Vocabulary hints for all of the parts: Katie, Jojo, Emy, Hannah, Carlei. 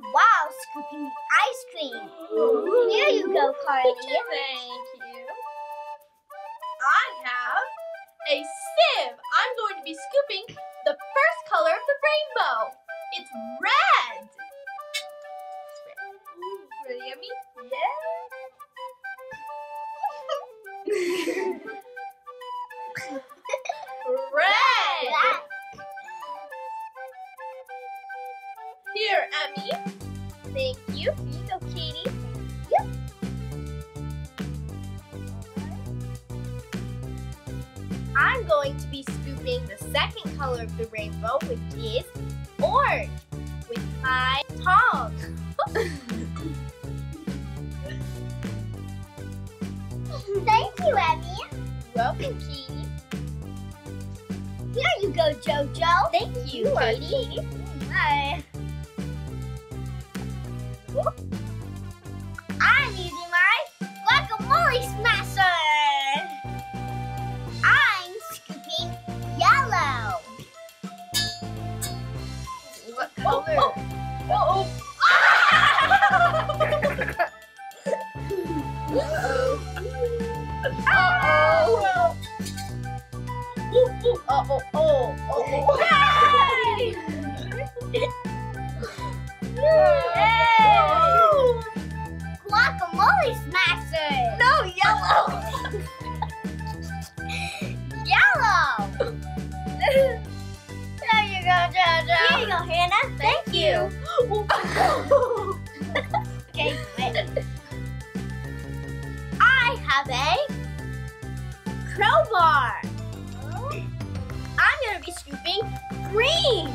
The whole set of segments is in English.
eating while scooping the ice cream. Ooh. Here you go, Carly. Thank you. I have a sieve. I'm going to be scooping the first color of the rainbow. It's red. Ooh, really yummy. Yeah. Red. Here, Emy. Thank you. Here you go, Katie. Yep. I'm going to be scooping the second color of the rainbow, which is orange, with my tongue. Thank you, Emy. Welcome, Katie. Here you go, Jojo. Thank you, Katie. Bye. I'm using my guacamole smasher. I'm scooping yellow. What color? Guacamole smasher! No, yellow! Yellow! There you go, Jojo. Here you go, Hannah. Thank you. Okay, wait. I have a crowbar. Oh. I'm going to be scooping green.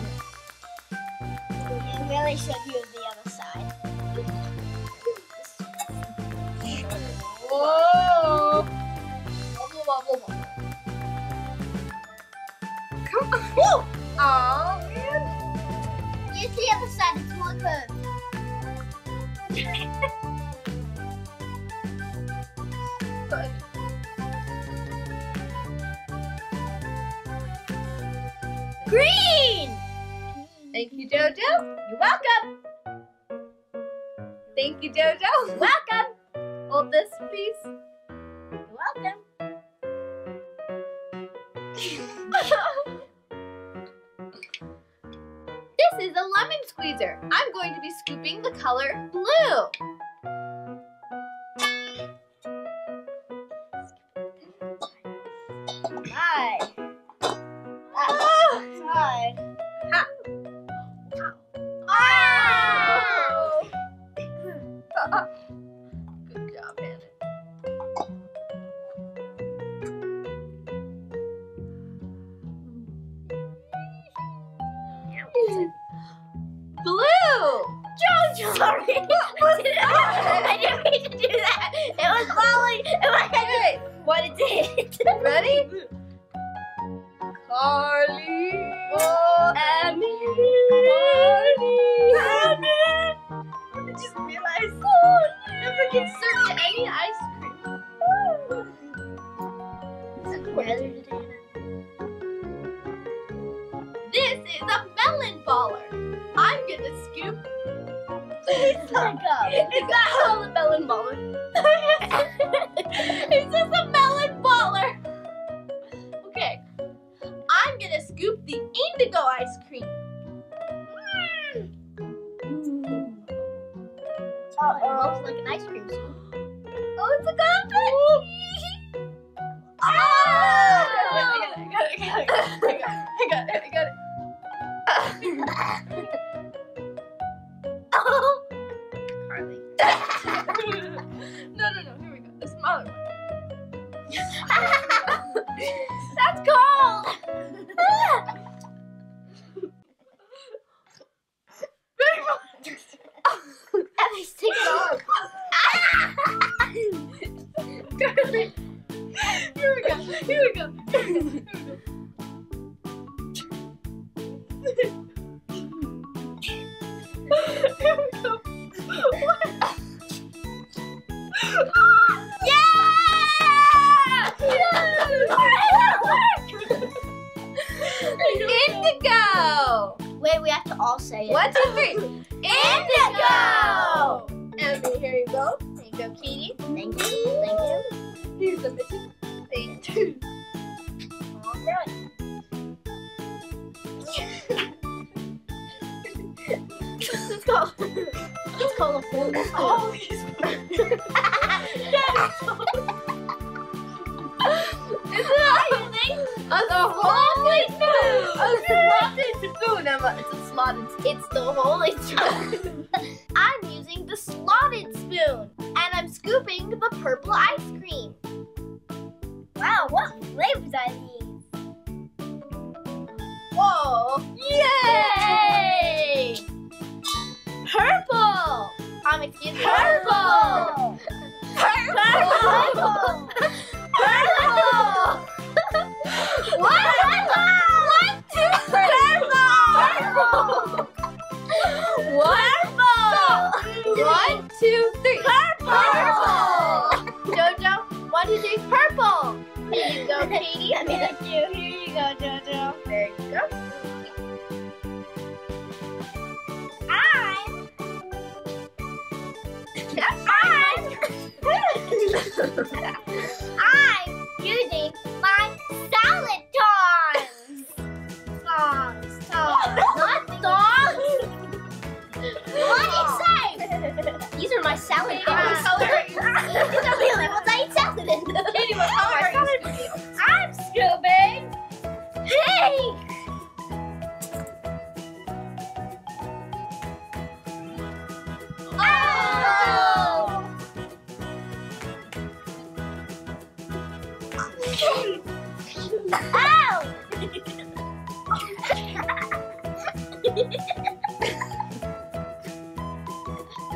You really should use the other side. Whoa! Wobble, wobble, wobble. Come on! Whoa! Aw, man. Use the other side, it's more curved. Good. Green! Thank you, Jojo. You're welcome. Thank you, Jojo. Welcome. Hold this piece. You're welcome. This is a lemon squeezer. I'm going to be scooping the color blue. Hi. Hi. Ha. Oh. Oh. Sorry. I didn't mean to do that. It was falling in my head. What it did. Ready? Carly. Oh, Emy. I just realized I'm freaking serving any ice cream. It's a weather today. This is a melon baller. I'm gonna scoop. It's not called a melon baller. It's just a melon baller. Okay. I'm going to scoop the indigo ice cream. Oh, it looks like an ice cream scoop. Oh, it's a confetti. Oh! I got it. No, here we go. The smaller one. That's cold! Emmy's taking off. Here we go. What? Indigo! Wait, we have to all say say it. One, two, three. Indigo! Emy, here you go. There you go, Katie. Thank you. Thank you. Here's a bit. Thank you. All right. It's called, a full school. Oh, he's that is so it's the holy spoon. I'm using the slotted spoon, and I'm scooping the purple ice cream. Wow, what flavors are these? Whoa! Yay! Purple! Excuse me. Purple! Purple! Purple! Purple! Purple! What? One, two, three. Purple! Purple! Jojo, one, two, three. Purple! Here you go, Katie. Thank you. Here you go, Jojo. There you go. I'm using my salad tongs. Not tongs. What is these are my salad bars. These are the levels I eat salad in. Katie, what color are you scooping? I'm scooping pink. Oh! Oh!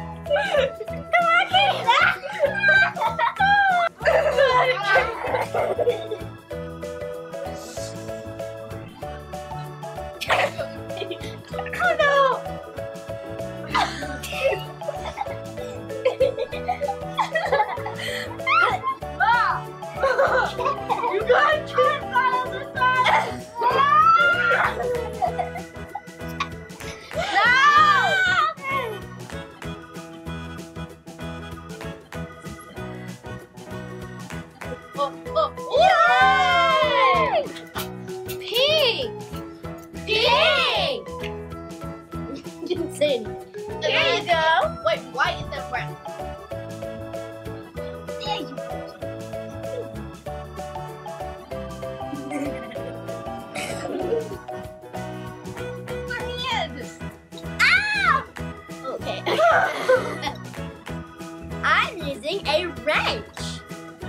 I'm using a wrench.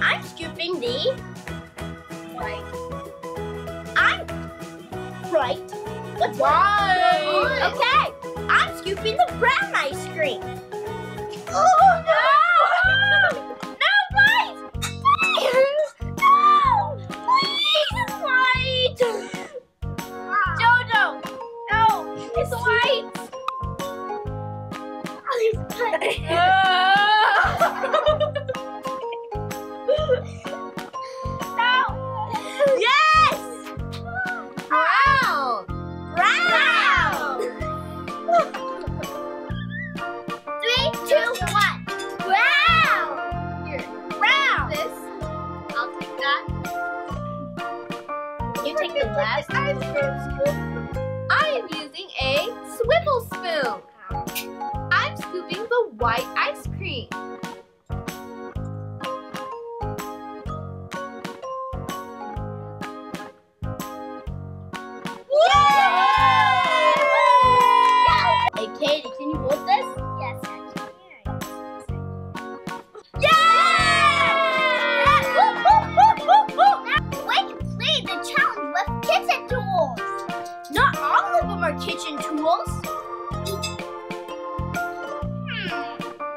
I'm scooping the white. What's white? Okay. I'm scooping the brown ice cream. Oh no! I am using a swivel spoon. I'm scooping the white ice cream. Yay! Hey Katie, can you hold this? Yes, I can. Yay! We completed the challenge with kitchen tools. Not all of them are kitchen tools.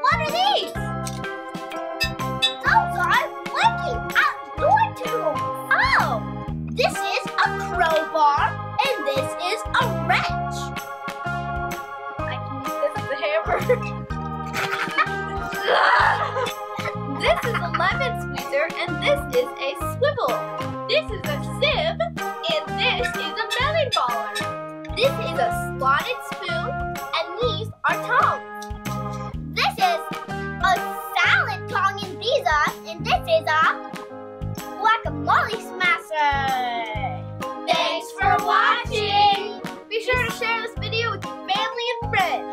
What are these? Those are working outdoor tools. Oh, this is a crowbar and this is a wrench. I can use this as a hammer. This is a lemon squeezer and this is a swivel. This is a sieve and this is a melon baller. This is a slotted spoon. sauce, and this is our guacamole smasher. Thanks for watching. Be sure to share this video with your family and friends.